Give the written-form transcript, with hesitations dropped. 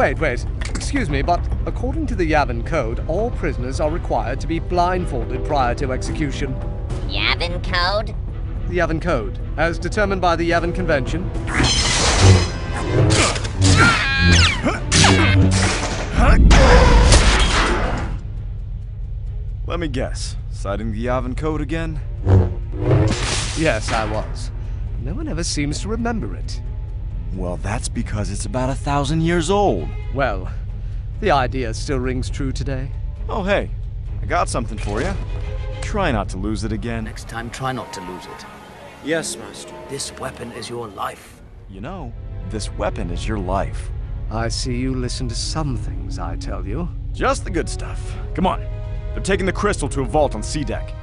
Wait. Excuse me, but according to the Yavin Code, all prisoners are required to be blindfolded prior to execution. Yavin Code? The Yavin Code, as determined by the Yavin Convention. Let me guess. Citing the Yavin Code again? Yes, I was. No one ever seems to remember it. Well, that's because it's about 1,000 years old. Well, the idea still rings true today. Oh, hey, I got something for you. Try not to lose it again. Next time, try not to lose it. Yes, Master. This weapon is your life. You know, this weapon is your life. I see you listen to some things I tell you. Just the good stuff. Come on. They're taking the crystal to a vault on Seadek.